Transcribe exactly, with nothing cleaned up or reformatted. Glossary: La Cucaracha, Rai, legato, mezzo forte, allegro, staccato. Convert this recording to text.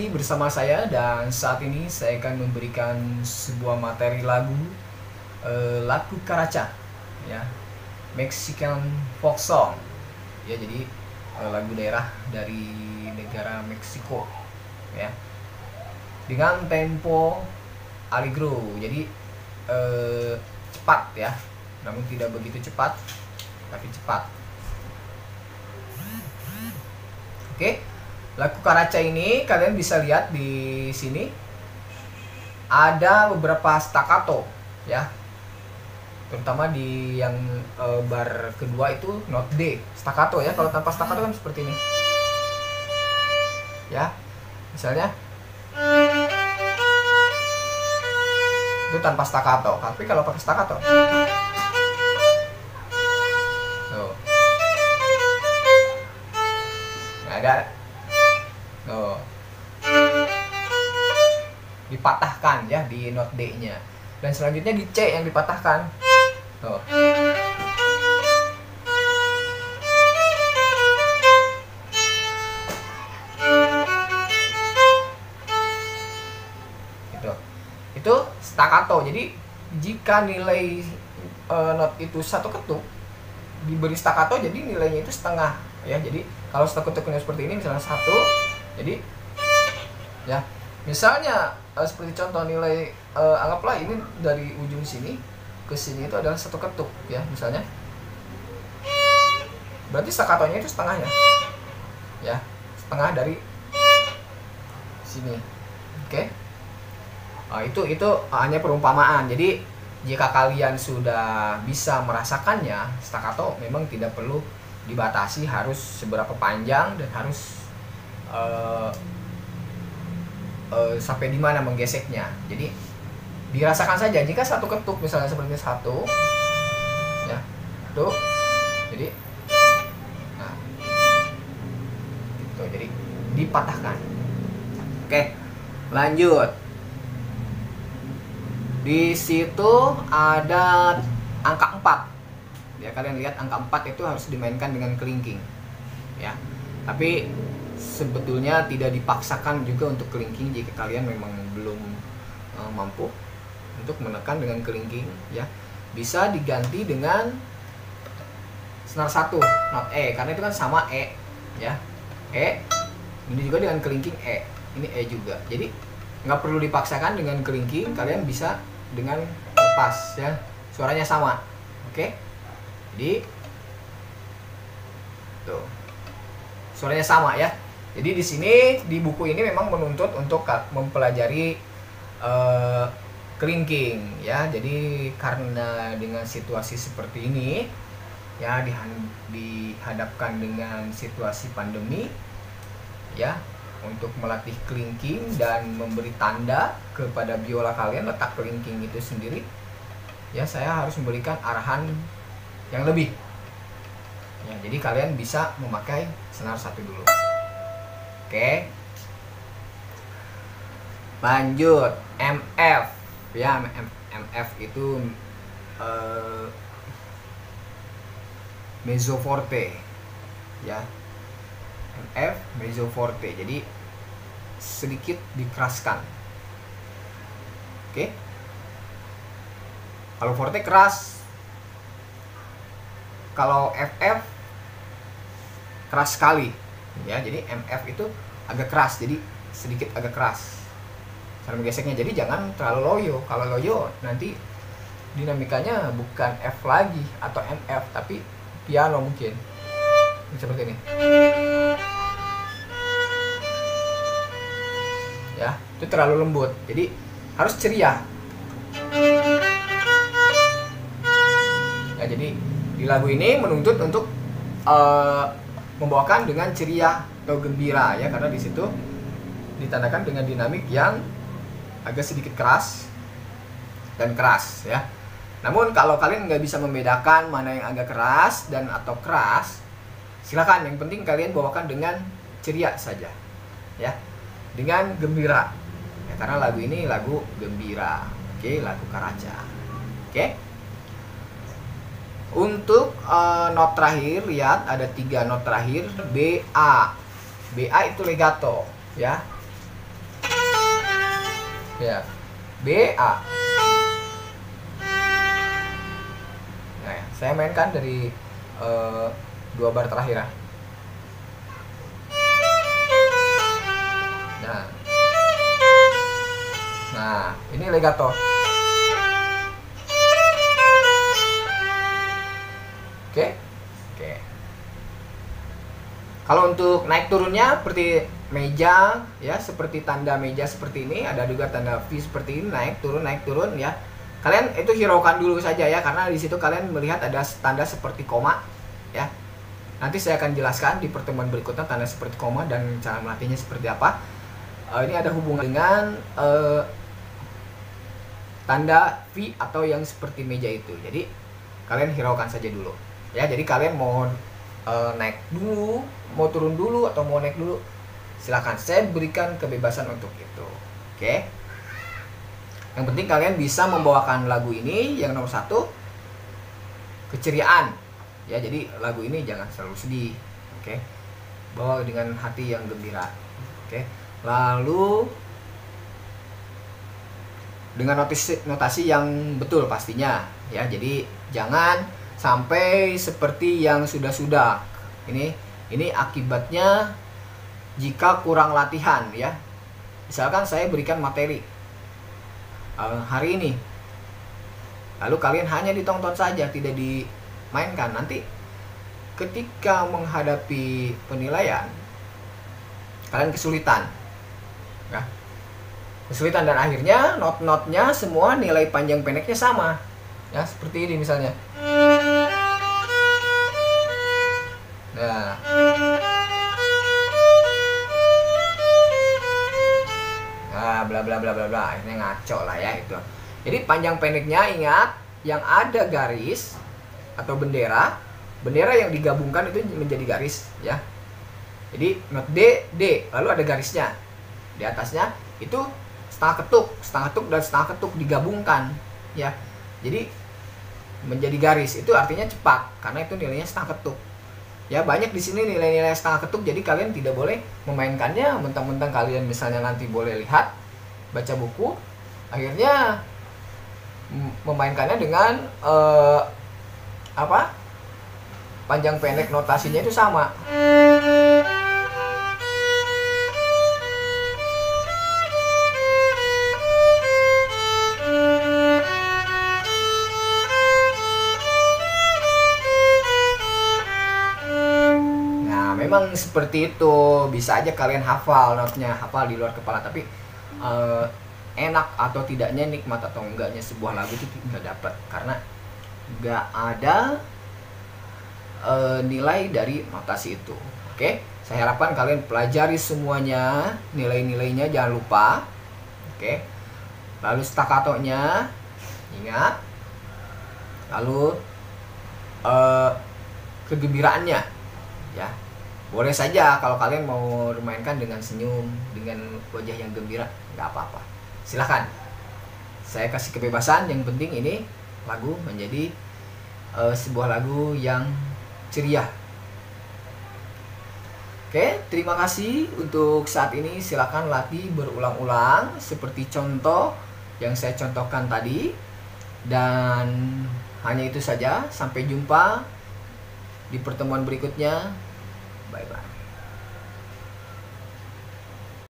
kembali bersama saya, dan saat ini saya akan memberikan sebuah materi lagu e, La Cucaracha, ya, Mexican folk song, ya, jadi e, lagu daerah dari negara Meksiko, ya, dengan tempo allegro, jadi e, cepat, ya, namun tidak begitu cepat, tapi cepat. Oke, La Cucaracha ini kalian bisa lihat di sini ada beberapa staccato, ya, terutama di yang e, bar kedua itu note D staccato, ya. Kalau tanpa staccato kan seperti ini, ya, misalnya itu tanpa staccato, tapi kalau pakai staccato ada tuh dipatahkan, ya, di note D nya, dan selanjutnya di C yang dipatahkan tuh. Gitu. Itu staccato, jadi jika nilai e, not itu satu ketuk diberi staccato, jadi nilainya itu setengah, ya. Jadi kalau staccato-nya seperti ini, misalnya satu, jadi, ya, misalnya eh, seperti contoh nilai, eh, anggaplah ini dari ujung sini ke sini itu adalah satu ketuk, ya, misalnya, berarti staccato-nya itu setengahnya, ya, setengah dari sini, oke? Okay? Nah, itu itu hanya perumpamaan, jadi jika kalian sudah bisa merasakannya, staccato memang tidak perlu dibatasi harus seberapa panjang dan harus uh, uh, sampai di mana menggeseknya. Jadi dirasakan saja. Jika satu ketuk misalnya seperti satu, ya, tuh, jadi, nah, gitu, jadi dipatahkan. Oke, lanjut. Di situ ada angka empat. Ya, kalian lihat angka empat itu harus dimainkan dengan kelingking, ya, tapi sebetulnya tidak dipaksakan juga untuk kelingking jika kalian memang belum e, mampu untuk menekan dengan kelingking, ya, bisa diganti dengan senar satu not E, karena itu kan sama E, ya, E ini juga dengan kelingking E, ini E juga, jadi nggak perlu dipaksakan dengan kelingking, kalian bisa dengan lepas, ya, suaranya sama, oke, okay? Jadi tuh suaranya sama, ya. Jadi di sini di buku ini memang menuntut untuk mempelajari uh, kelingking, ya. Jadi karena dengan situasi seperti ini, ya, dihadapkan dengan situasi pandemi, ya, untuk melatih kelingking dan memberi tanda kepada biola kalian letak kelingking itu sendiri, ya, saya harus memberikan arahan yang lebih, ya, jadi kalian bisa memakai senar satu dulu. Oke, lanjut M F, ya. M F itu uh, mezzo forte, ya, M F mezzo forte, jadi sedikit dikeraskan. Oke, kalau forte keras. Kalau F F keras sekali, ya, jadi M F itu agak keras, jadi sedikit agak keras cara menggeseknya, jadi jangan terlalu loyo. Kalau loyo nanti dinamikanya bukan F lagi atau M F, tapi piano mungkin seperti ini, ya, itu terlalu lembut, jadi harus ceria, ya, jadi di lagu ini menuntut untuk uh, membawakan dengan ceria atau gembira, ya, karena di situ ditandakan dengan dinamik yang agak sedikit keras dan keras, ya. Namun kalau kalian nggak bisa membedakan mana yang agak keras dan atau keras, silakan. Yang penting kalian bawakan dengan ceria saja, ya, dengan gembira, ya, karena lagu ini lagu gembira. Oke, La Cucaracha. Oke. Untuk uh, not terakhir, lihat ada tiga not terakhir B A. B A itu legato, ya. Ya. B A. Nah, ya. Saya mainkan dari uh, dua bar terakhir. Ya. Nah. Nah, ini legato. Oke. Oke. Kalau untuk naik turunnya seperti meja ya, seperti tanda meja seperti ini, ada juga tanda V seperti ini, naik turun naik turun ya. Kalian itu hiraukan dulu saja ya, karena di situ kalian melihat ada tanda seperti koma ya. Nanti saya akan jelaskan di pertemuan berikutnya tanda seperti koma dan cara melatihnya seperti apa. Uh, ini ada hubungan dengan uh, tanda V atau yang seperti meja itu. Jadi kalian hiraukan saja dulu. Ya, jadi kalian mau e, naik dulu, mau turun dulu, atau mau naik dulu, silahkan. Saya berikan kebebasan untuk itu. Oke. Yang penting kalian bisa membawakan lagu ini. Yang nomor satu, keceriaan. Ya, jadi lagu ini jangan selalu sedih. Oke. Bawa dengan hati yang gembira. Oke. Lalu dengan notasi, notasi yang betul pastinya. Ya, jadi jangan sampai seperti yang sudah-sudah. Ini ini akibatnya jika kurang latihan ya. Misalkan saya berikan materi uh, hari ini, lalu kalian hanya ditonton saja, tidak dimainkan. Nanti ketika menghadapi penilaian, kalian kesulitan ya. Kesulitan dan akhirnya not-notnya semua nilai panjang pendeknya sama. Ya, seperti ini misalnya. Nah. Nah, bla bla bla bla bla. Ini ngaco lah ya itu. Jadi panjang pendeknya ingat, yang ada garis atau bendera, bendera yang digabungkan itu menjadi garis ya. Jadi not D D, lalu ada garisnya. Di atasnya itu setengah ketuk, setengah ketuk dan setengah ketuk digabungkan ya. Jadi menjadi garis itu artinya cepat, karena itu nilainya setengah ketuk. Ya, banyak di sini nilai-nilai setengah ketuk, jadi kalian tidak boleh memainkannya mentang-mentang kalian misalnya nanti boleh lihat, baca buku, akhirnya memainkannya dengan eh, apa? Panjang pendek notasinya itu sama. Memang seperti itu, bisa aja kalian hafal notnya, hafal di luar kepala, tapi uh, enak atau tidaknya, nikmat atau enggaknya sebuah lagu itu tidak dapat karena nggak ada uh, nilai dari notasi itu. Oke, saya harapkan kalian pelajari semuanya, nilai-nilainya jangan lupa. Oke, lalu stakatonya ingat, lalu uh, kegembiraannya ya. Boleh saja kalau kalian mau mainkan dengan senyum, dengan wajah yang gembira, nggak apa-apa. Silahkan. Saya kasih kebebasan, yang penting ini lagu menjadi uh, sebuah lagu yang ceria. Oke, terima kasih untuk saat ini. Silahkan latih berulang-ulang seperti contoh yang saya contohkan tadi. Dan hanya itu saja. Sampai jumpa di pertemuan berikutnya. Bye-bye.